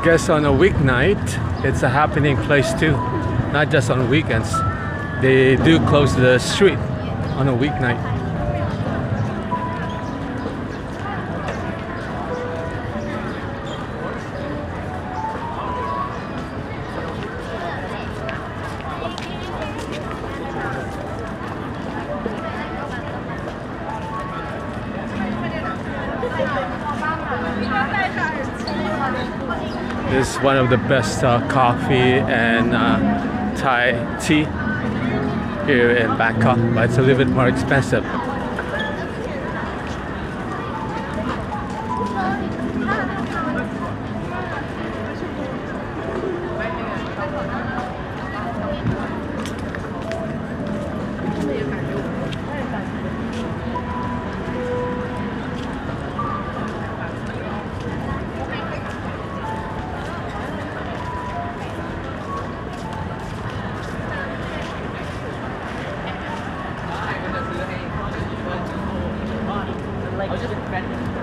I guess on a weeknight, it's a happening place too. Not just on weekends. They do close the street on a weeknight. This is one of the best coffee and Thai tea here in Bangkok, but it's a little bit more expensive. Just